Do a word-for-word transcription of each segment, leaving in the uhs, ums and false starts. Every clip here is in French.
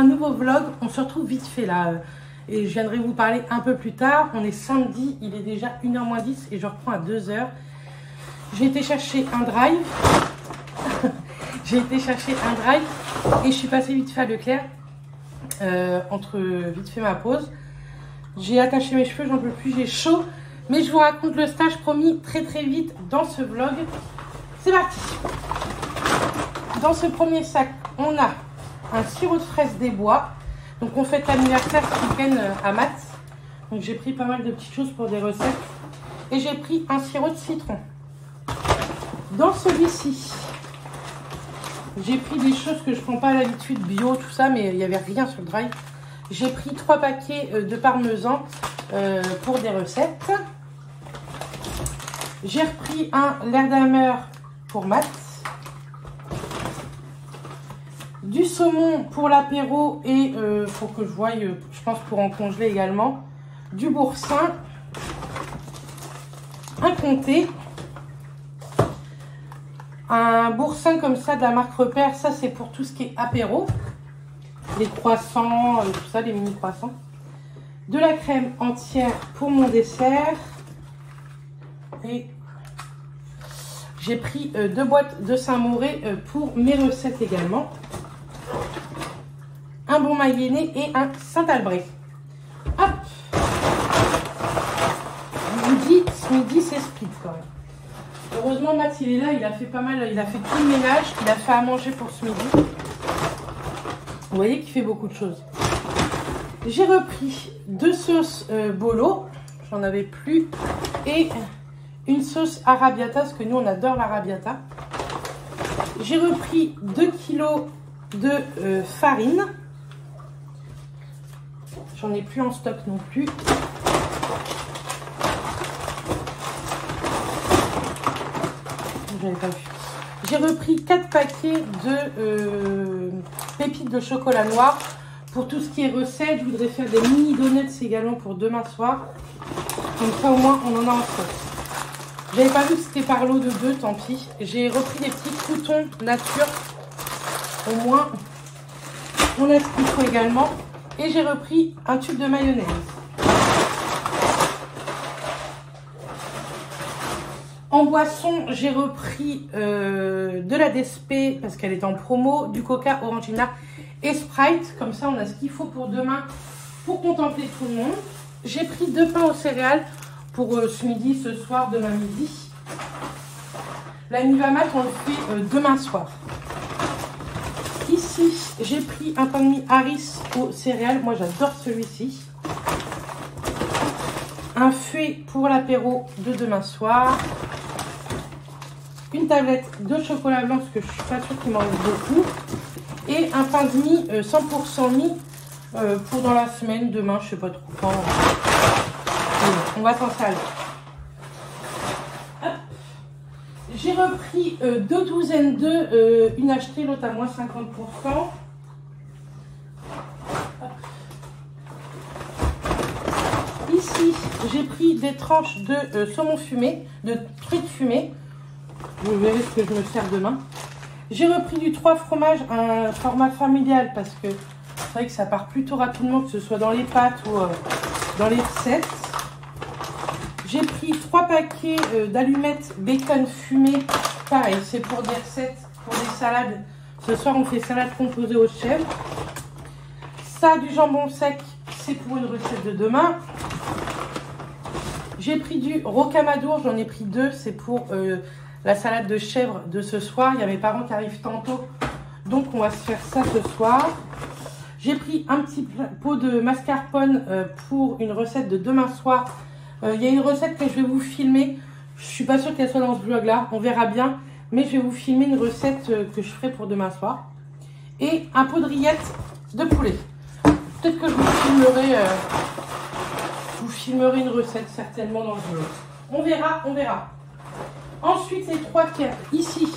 un nouveau vlog. On se retrouve vite fait là. Et je viendrai vous parler un peu plus tard. On est samedi, il est déjà une heure moins dix et je reprends à deux heures. J'ai été chercher un drive. J'ai été chercher un drive et je suis passée vite fait à Leclerc. Euh, entre vite fait ma pause. J'ai attaché mes cheveux, j'en peux plus, j'ai chaud. Mais je vous raconte le stage, promis, très très vite dans ce vlog. C'est parti. Dans ce premier sac, on a un sirop de fraise des bois. Donc on fête l'anniversaire ce week-end à Matz. Donc j'ai pris pas mal de petites choses pour des recettes. Et j'ai pris un sirop de citron. Dans celui-ci, j'ai pris des choses que je ne prends pas l'habitude, bio, tout ça, mais il n'y avait rien sur le drive. J'ai pris trois paquets de parmesan euh, pour des recettes. J'ai repris un lherdamer pour Matt. Du saumon pour l'apéro et euh, pour que je voie, euh, je pense pour en congeler également. Du boursin. Un comté. Un boursin comme ça de la marque Repère, ça c'est pour tout ce qui est apéro. Les croissants, tout ça, les mini croissants. De la crème entière pour mon dessert. Et j'ai pris euh, deux boîtes de Saint-Mauré euh, pour mes recettes également. Un bon mayennais et un Saint-Albret. Hop! Je vous dis, ce midi c'est split quand même. Heureusement, Matt, il est là, il a fait pas mal, il a fait tout le ménage, il a fait à manger pour ce midi. Vous voyez qu'il fait beaucoup de choses. J'ai repris deux sauces euh, bolo, j'en avais plus, et une sauce arabiata, parce que nous, on adore l'arabiata. J'ai repris deux kilos de euh, farine. J'en ai plus en stock non plus. J'avais pas vu. J'ai repris quatre paquets de euh, pépites de chocolat noir. Pour tout ce qui est recette, je voudrais faire des mini donuts également pour demain soir. Comme ça, au moins, on en a en stock. J'avais pas vu que c'était par lot de deux, tant pis. J'ai repris des petits croutons nature. Au moins, on a ce qu'il faut également. Et j'ai repris un tube de mayonnaise. En boisson, j'ai repris euh, de la D S P parce qu'elle est en promo, du Coca, Orangina et Sprite. Comme ça, on a ce qu'il faut pour demain pour contempler tout le monde. J'ai pris deux pains aux céréales pour euh, ce midi, ce soir, demain midi. La Nivamat, on le fait euh, demain soir. Ici, j'ai pris un pain de mie Harris aux céréales. Moi, j'adore celui-ci. Un fouet pour l'apéro de demain soir. Une tablette de chocolat blanc, parce que je ne suis pas sûre qu'il m'en reste beaucoup. Et un pain de mie, cent pour cent mie, euh, pour dans la semaine, demain, je ne sais pas trop quand. On va s'en saler. J'ai repris euh, deux douzaines d'œufs, euh, une achetée, l'autre à moins cinquante pour cent. Hop. Ici, j'ai pris des tranches de euh, saumon fumé, de truite fumée. Vous verrez ce que je me sers demain. J'ai repris du trois fromages, un format familial, parce que c'est vrai que ça part plutôt rapidement, que ce soit dans les pâtes ou euh, dans les recettes. J'ai pris trois paquets euh, d'allumettes bacon fumé. Pareil, c'est pour des recettes, pour des salades. Ce soir, on fait salade composée aux chèvres. Ça, du jambon sec, c'est pour une recette de demain. J'ai pris du rocamadour, j'en ai pris deux, c'est pour... Euh, la salade de chèvre de ce soir. Il y a mes parents qui arrivent tantôt. Donc, on va se faire ça ce soir. J'ai pris un petit pot de mascarpone euh, pour une recette de demain soir. Euh, il y a une recette que je vais vous filmer. Je suis pas sûre qu'elle soit dans ce vlog-là. On verra bien. Mais je vais vous filmer une recette euh, que je ferai pour demain soir. Et un pot de rillettes de poulet. Peut-être que je vous filmerai, euh, je vous filmerai une recette certainement dans le vlog. On verra, on verra. Ensuite, les trois quarts. Ici,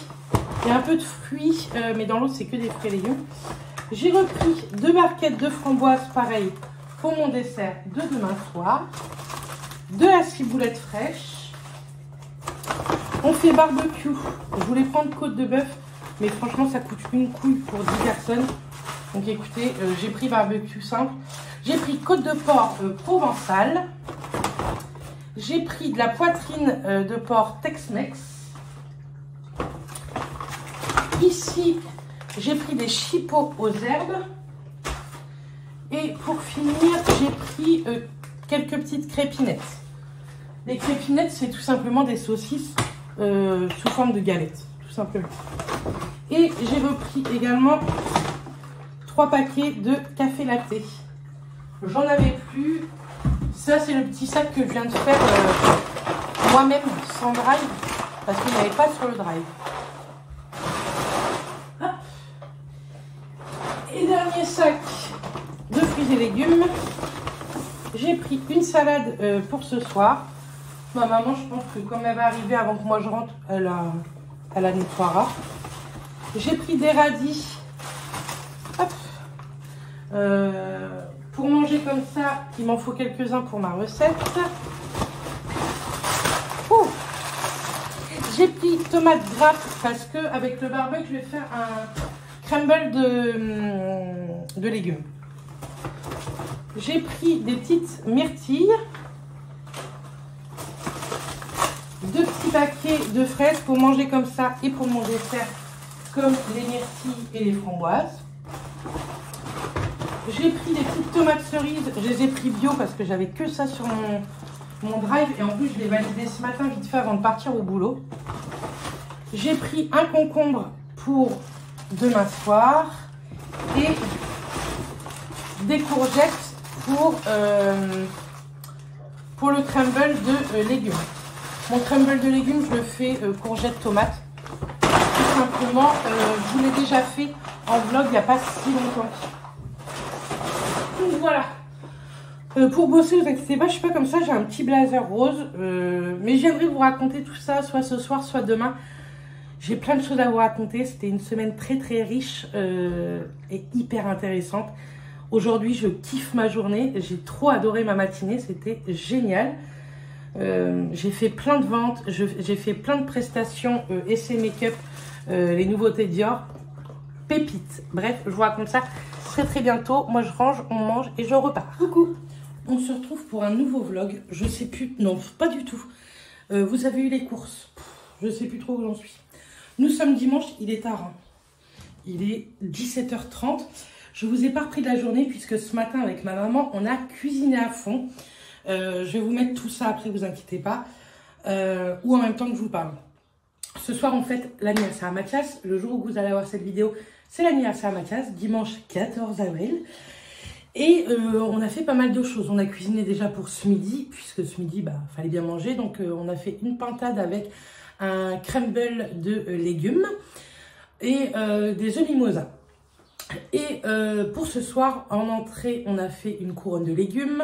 il y a un peu de fruits, euh, mais dans l'autre, c'est que des fruits et légumes. J'ai repris deux barquettes de framboises, pareil, pour mon dessert de demain soir. De la ciboulette fraîche. On fait barbecue. Je voulais prendre côte de bœuf, mais franchement, ça coûte une couille pour dix personnes. Donc écoutez, euh, j'ai pris barbecue simple. J'ai pris côte de porc euh, provençale. J'ai pris de la poitrine euh, de porc Tex-Mex. Ici, j'ai pris des chipots aux herbes. Et pour finir, j'ai pris euh, quelques petites crépinettes. Les crépinettes, c'est tout simplement des saucisses euh, sous forme de galettes, tout simplement. Et j'ai repris également trois paquets de café latte. J'en avais plus. Ça, c'est le petit sac que je viens de faire euh, moi-même sans drive, parce qu'il n'y avait pas sur le drive. Hop. Et dernier sac de fruits et légumes. J'ai pris une salade euh, pour ce soir. Ma maman, je pense que comme elle va arriver avant que moi je rentre, elle la, elle la nettoiera. J'ai pris des radis. Hop. Euh, pour manger comme ça, il m'en faut quelques-uns pour ma recette. J'ai pris tomates grappes parce que avec le barbecue, je vais faire un crumble de, de légumes. J'ai pris des petites myrtilles. Deux petits paquets de fraises pour manger comme ça et pour mon dessert, comme les myrtilles et les framboises. J'ai pris des petites tomates cerises. Je les ai pris bio parce que j'avais que ça sur mon, mon drive. Et en plus, je les validais ce matin vite fait avant de partir au boulot. J'ai pris un concombre pour demain soir. Et des courgettes pour, euh, pour le crumble de euh, légumes. Mon crumble de légumes, je le fais euh, courgettes, tomates. Tout simplement, euh, je vous l'ai déjà fait en vlog il n'y a pas si longtemps. Donc voilà. Euh, pour bosser, vous inquiétez pas, je suis pas comme ça, j'ai un petit blazer rose. Euh, mais j'aimerais vous raconter tout ça, soit ce soir, soit demain. J'ai plein de choses à vous raconter. C'était une semaine très très riche euh, et hyper intéressante. Aujourd'hui, je kiffe ma journée. J'ai trop adoré ma matinée. C'était génial. Euh, j'ai fait plein de ventes. J'ai fait plein de prestations. Euh, essais make-up. Euh, les nouveautés Dior. Pépite. Bref, je vous raconte ça très très bientôt. Moi, je range, on mange et je repars. Coucou. On se retrouve pour un nouveau vlog. Je sais plus. Non, pas du tout. Euh, vous avez eu les courses. Je sais plus trop où j'en suis. Nous sommes dimanche. Il est tard. Hein. Il est dix-sept heures trente. Je vous ai pas repris de la journée puisque ce matin avec ma maman, on a cuisiné à fond. Euh, je vais vous mettre tout ça après, vous inquiétez pas. Euh, ou en même temps que je vous parle. Ce soir, on fête l'anniversaire à Mathias. Le jour où vous allez avoir cette vidéo, c'est l'anniversaire à Mathias, dimanche quatorze avril. Et euh, on a fait pas mal de choses. On a cuisiné déjà pour ce midi, puisque ce midi, bah, fallait bien manger. Donc, euh, on a fait une pintade avec un crumble de euh, légumes et euh, des œufs mimosa. Et euh, pour ce soir, en entrée, on a fait une couronne de légumes.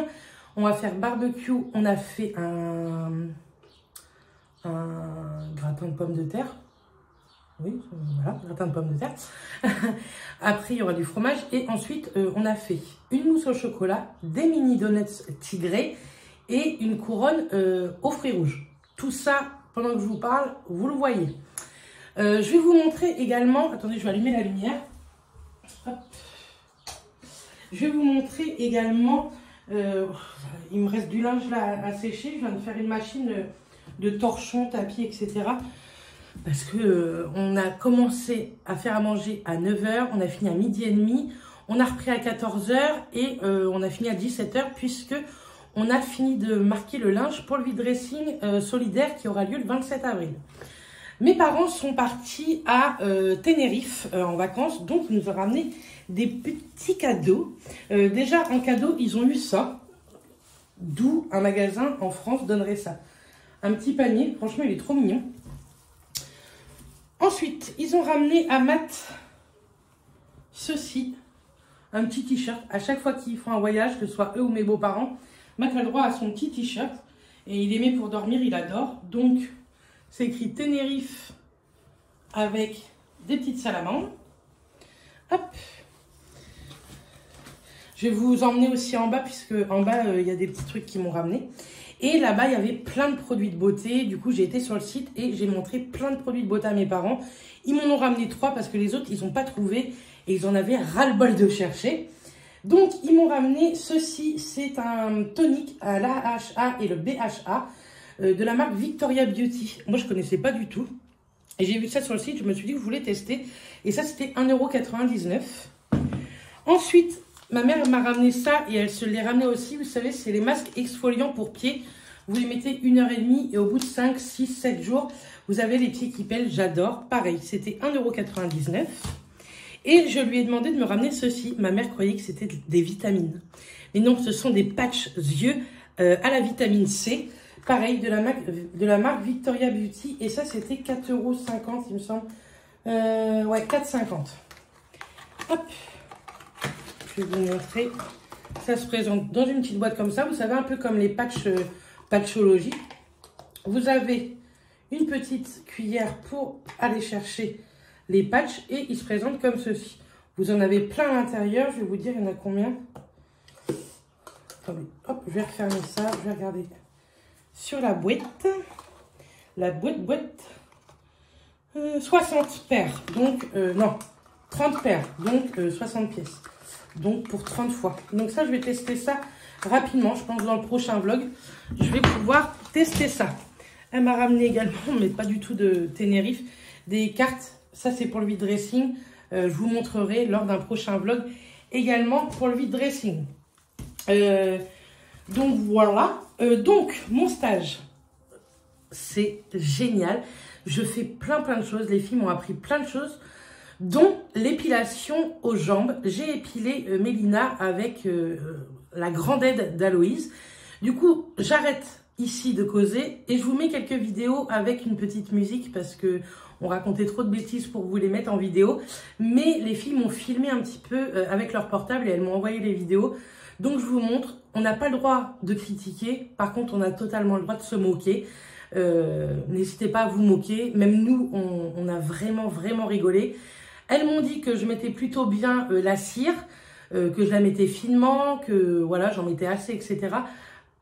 On va faire barbecue. On a fait un, un gratin de pommes de terre. Oui, voilà, gratin de pommes de terre. Après, il y aura du fromage. Et ensuite, euh, on a fait une mousse au chocolat, des mini donuts tigrés et une couronne euh, aux fruits rouges. Tout ça, pendant que je vous parle, vous le voyez. Euh, je vais vous montrer également... Attendez, je vais allumer la lumière. Hop. Je vais vous montrer également, euh, il me reste du linge là à sécher, je viens de faire une machine de torchons, tapis, et cetera. Parce que euh, on a commencé à faire à manger à neuf heures, on a fini à midi et demi, on a repris à quatorze heures et euh, on a fini à dix-sept heures puisque on a fini de marquer le linge pour le vide dressing euh, solidaire qui aura lieu le vingt-sept avril. Mes parents sont partis à euh, Tenerife euh, en vacances, donc ils nous ont ramené des petits cadeaux. Euh, déjà, en cadeau, ils ont eu ça, d'où un magasin en France donnerait ça. Un petit panier, franchement, il est trop mignon. Ensuite, ils ont ramené à Matt ceci, un petit t-shirt. À chaque fois qu'ils font un voyage, que ce soit eux ou mes beaux-parents, Matt a le droit à son petit t-shirt et il est mis pour dormir, il adore, donc... C'est écrit Tenerife avec des petites salamandres. Hop. Je vais vous emmener aussi en bas, puisque en bas, il euh, y a des petits trucs qui m'ont ramené. Et là-bas, il y avait plein de produits de beauté. Du coup, j'ai été sur le site et j'ai montré plein de produits de beauté à mes parents. Ils m'en ont ramené trois parce que les autres, ils n'ont pas trouvé. et ils en avaient ras-le-bol de chercher. Donc, ils m'ont ramené ceci, c'est un tonique à l'A H A et le B H A euh, de la marque Victoria Beauty. Moi, je ne connaissais pas du tout. Et j'ai vu ça sur le site, je me suis dit que je voulais tester. Et ça, c'était un euro quatre-vingt-dix-neuf. Ensuite, ma mère m'a ramené ça et elle se l'est ramené aussi. Vous savez, c'est les masques exfoliants pour pieds. Vous les mettez une heure et demie et au bout de cinq, six, sept jours, vous avez les pieds qui pèlent. J'adore. Pareil, c'était un euro quatre-vingt-dix-neuf. Et je lui ai demandé de me ramener ceci. Ma mère croyait que c'était des vitamines. Mais non, ce sont des patchs yeux euh, à la vitamine C. Pareil, de la, marque, de la marque Victoria Beauty. Et ça, c'était quatre euros cinquante, il me semble. Euh, ouais, quatre euros cinquante. Hop. Je vais vous montrer. Ça se présente dans une petite boîte comme ça. Vous savez, un peu comme les patchs euh, Patchologie. Vous avez une petite cuillère pour aller chercher les patchs et ils se présentent comme ceci. Vous en avez plein à l'intérieur. Je vais vous dire, il y en a combien. Hop, je vais refermer ça. Je vais regarder sur la boîte. La boîte, boîte. Euh, soixante paires. Donc, euh, non, trente paires. Donc, euh, soixante pièces. Donc, pour trente fois. Donc, ça, je vais tester ça rapidement. Je pense dans le prochain vlog, je vais pouvoir tester ça. Elle m'a ramené également, mais pas du tout de Tenerife, des cartes. Ça, c'est pour le vide dressing. Euh, je vous montrerai lors d'un prochain vlog également pour le vide dressing. Euh, donc, voilà. Euh, donc, mon stage, c'est génial. Je fais plein, plein de choses. Les filles m'ont appris plein de choses, dont l'épilation aux jambes. J'ai épilé euh, Mélina avec euh, la grande aide d'Aloïse. Du coup, j'arrête ici de causer et je vous mets quelques vidéos avec une petite musique parce que on racontait trop de bêtises pour vous les mettre en vidéo. Mais les filles m'ont filmé un petit peu avec leur portable et elles m'ont envoyé les vidéos. Donc je vous montre, on n'a pas le droit de critiquer. Par contre, on a totalement le droit de se moquer. Euh, n'hésitez pas à vous moquer. Même nous, on, on a vraiment, vraiment rigolé. Elles m'ont dit que je mettais plutôt bien euh, la cire, euh, que je la mettais finement, que voilà, j'en mettais assez, et cetera.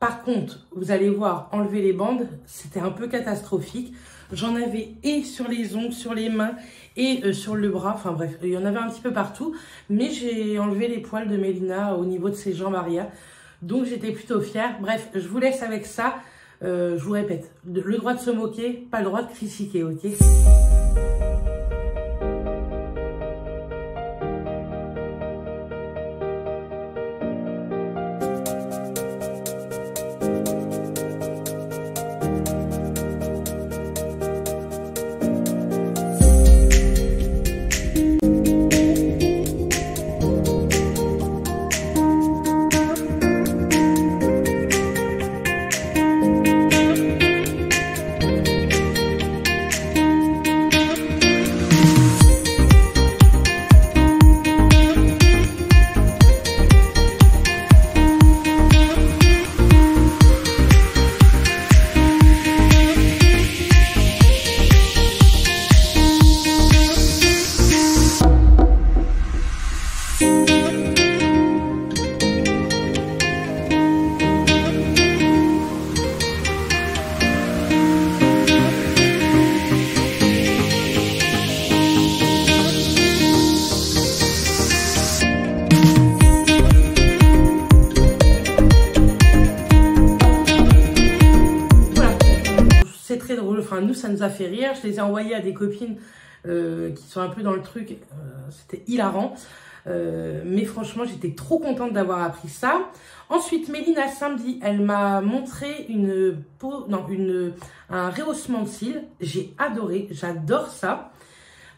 Par contre, vous allez voir, enlever les bandes, c'était un peu catastrophique. J'en avais et sur les ongles, sur les mains et euh, sur le bras. Enfin bref, il y en avait un petit peu partout. Mais j'ai enlevé les poils de Mélina au niveau de ses jambes arrière. Donc j'étais plutôt fière. Bref, je vous laisse avec ça. Euh, je vous répète, le droit de se moquer, pas le droit de critiquer, ok ? Enfin, nous, ça nous a fait rire. Je les ai envoyés à des copines euh, qui sont un peu dans le truc. Euh, C'était hilarant. Euh, mais franchement, j'étais trop contente d'avoir appris ça. Ensuite, Mélina, samedi, elle m'a montré une peau, non, une, un rehaussement de cils. J'ai adoré. J'adore ça.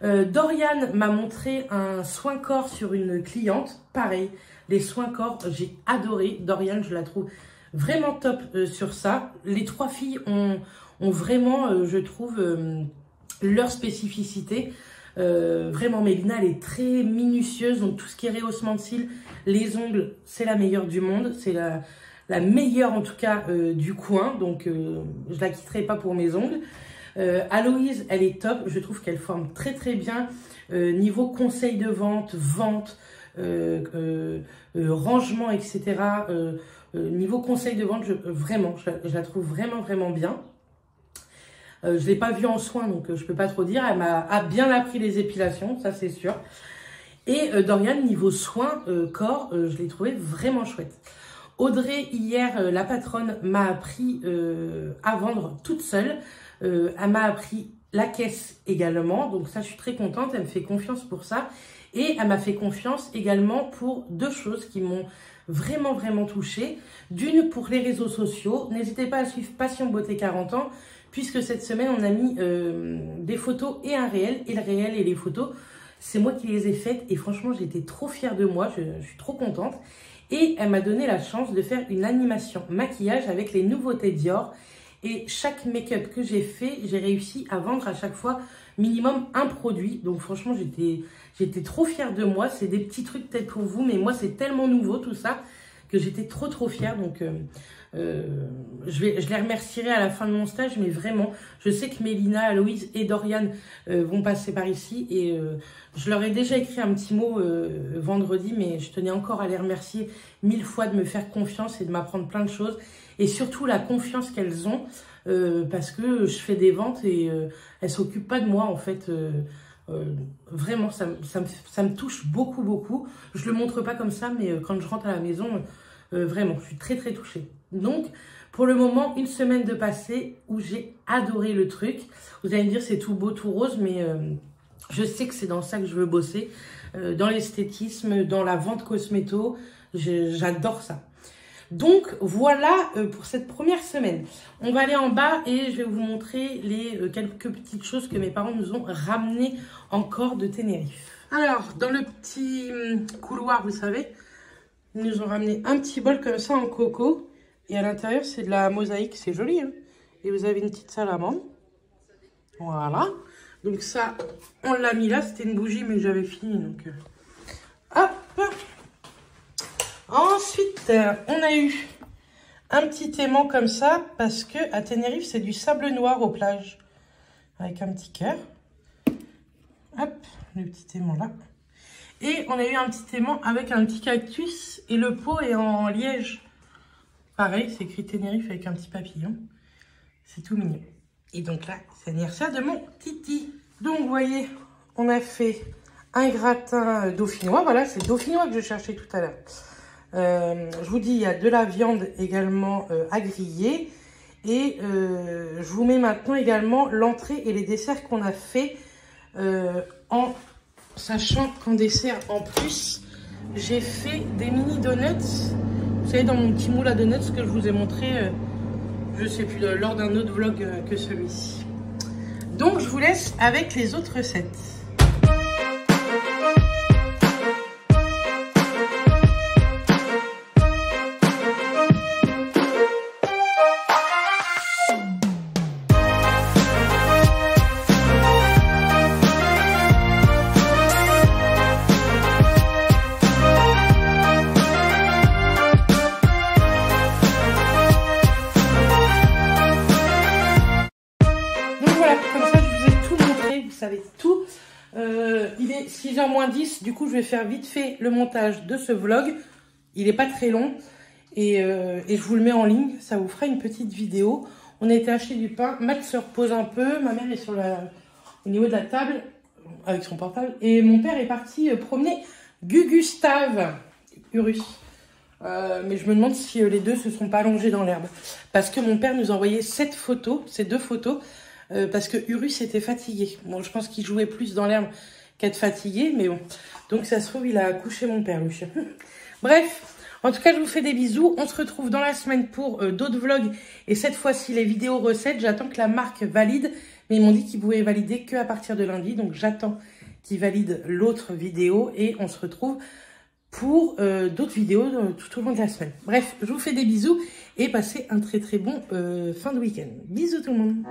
Euh, Doriane m'a montré un soin corps sur une cliente. Pareil, les soins corps, j'ai adoré. Doriane, je la trouve vraiment top euh, sur ça. Les trois filles ont... ont vraiment, euh, je trouve, euh, leur spécificité. Euh, vraiment, Mélina, elle est très minutieuse. Donc, tout ce qui est rehaussement de cils, les ongles, c'est la meilleure du monde. C'est la, la meilleure, en tout cas, euh, du coin. Donc, euh, je ne la quitterai pas pour mes ongles. Euh, Aloïse, elle est top. Je trouve qu'elle forme très, très bien. Euh, niveau conseil de vente, vente, euh, euh, euh, rangement, et cetera. Euh, euh, niveau conseil de vente, je, vraiment, je, je la trouve vraiment, vraiment bien. Euh, je ne l'ai pas vue en soin, donc euh, je ne peux pas trop dire. Elle m'a bien appris les épilations, ça c'est sûr. Et euh, Dorian, niveau soins euh, corps, euh, je l'ai trouvé vraiment chouette. Audrey, hier, euh, la patronne m'a appris euh, à vendre toute seule. Euh, elle m'a appris la caisse également. Donc ça, je suis très contente. Elle me fait confiance pour ça. Et elle m'a fait confiance également pour deux choses qui m'ont vraiment, vraiment touchée. D'une, pour les réseaux sociaux. N'hésitez pas à suivre Passion Beauté quarante ans, puisque cette semaine, on a mis euh, des photos et un réel. Et le réel et les photos, c'est moi qui les ai faites. Et franchement, j'étais trop fière de moi. Je, je suis trop contente. Et elle m'a donné la chance de faire une animation maquillage avec les nouveautés Dior. Et chaque make-up que j'ai fait, j'ai réussi à vendre à chaque fois minimum un produit. Donc franchement, j'étais j'étais trop fière de moi. C'est des petits trucs peut-être pour vous, mais moi, c'est tellement nouveau tout ça que j'étais trop, trop fière. Donc euh, euh, je, vais, je les remercierai à la fin de mon stage, mais vraiment, je sais que Mélina, Aloïse et Dorian euh, vont passer par ici. Et euh, je leur ai déjà écrit un petit mot euh, vendredi, mais je tenais encore à les remercier mille fois de me faire confiance et de m'apprendre plein de choses. Et surtout la confiance qu'elles ont, euh, parce que je fais des ventes et euh, elles ne s'occupent pas de moi, en fait. Euh, euh, vraiment, ça, ça, me, ça me touche beaucoup, beaucoup. Je ne le montre pas comme ça, mais quand je rentre à la maison, euh, vraiment, je suis très, très touchée. Donc, pour le moment, une semaine de passé où j'ai adoré le truc. Vous allez me dire, c'est tout beau, tout rose, mais euh, je sais que c'est dans ça que je veux bosser. Euh, dans l'esthétisme, dans la vente cosméto, j'adore ça. Donc, voilà pour cette première semaine. On va aller en bas et je vais vous montrer les quelques petites choses que mes parents nous ont ramenées encore de Tenerife. Alors, dans le petit couloir, vous savez, ils nous ont ramené un petit bol comme ça en coco. Et à l'intérieur, c'est de la mosaïque. C'est joli, hein. Et vous avez une petite salamandre. Voilà. Donc ça, on l'a mis là. C'était une bougie, mais j'avais fini. Donc, hop. Ensuite, on a eu un petit aimant comme ça, parce que à Tenerife, c'est du sable noir aux plages, avec un petit cœur. Hop, le petit aimant là. Et on a eu un petit aimant avec un petit cactus, et le pot est en liège. Pareil, c'est écrit Tenerife avec un petit papillon. C'est tout mignon. Et donc là, c'est l'anniversaire de mon titi. Donc, vous voyez, on a fait un gratin dauphinois. Voilà, c'est dauphinois que je cherchais tout à l'heure. Euh, je vous dis, il y a de la viande également euh, à griller. Et euh, je vous mets maintenant également l'entrée et les desserts qu'on a fait. Euh, en sachant qu'en dessert, en plus, j'ai fait des mini donuts. Vous savez, dans mon petit moule à donuts que je vous ai montré, euh, je ne sais plus, lors d'un autre vlog euh, que celui-ci. Donc, je vous laisse avec les autres recettes. six heures moins dix, du coup je vais faire vite fait le montage de ce vlog, il n'est pas très long et, euh, et je vous le mets en ligne, ça vous fera une petite vidéo. On a été acheter du pain, Matt se repose un peu, ma mère est sur la, au niveau de la table avec son portable et mon père est parti promener Gugustave, Urus, euh, mais je me demande si les deux se sont pas allongés dans l'herbe parce que mon père nous envoyait cette photo, ces deux photos, euh, parce que Urus était fatigué. Bon, je pense qu'il jouait plus dans l'herbe qu'être fatigué, mais bon. Donc, ça se trouve, il a couché mon père, le chien. Bref, en tout cas, je vous fais des bisous. On se retrouve dans la semaine pour euh, d'autres vlogs. Et cette fois-ci, les vidéos recettes. J'attends que la marque valide. Mais ils m'ont dit qu'ils pouvaient valider qu'à partir de lundi. Donc, j'attends qu'ils valident l'autre vidéo. Et on se retrouve pour euh, d'autres vidéos euh, tout au long de la semaine. Bref, je vous fais des bisous. Et passez un très, très bon euh, fin de week-end. Bisous tout le monde.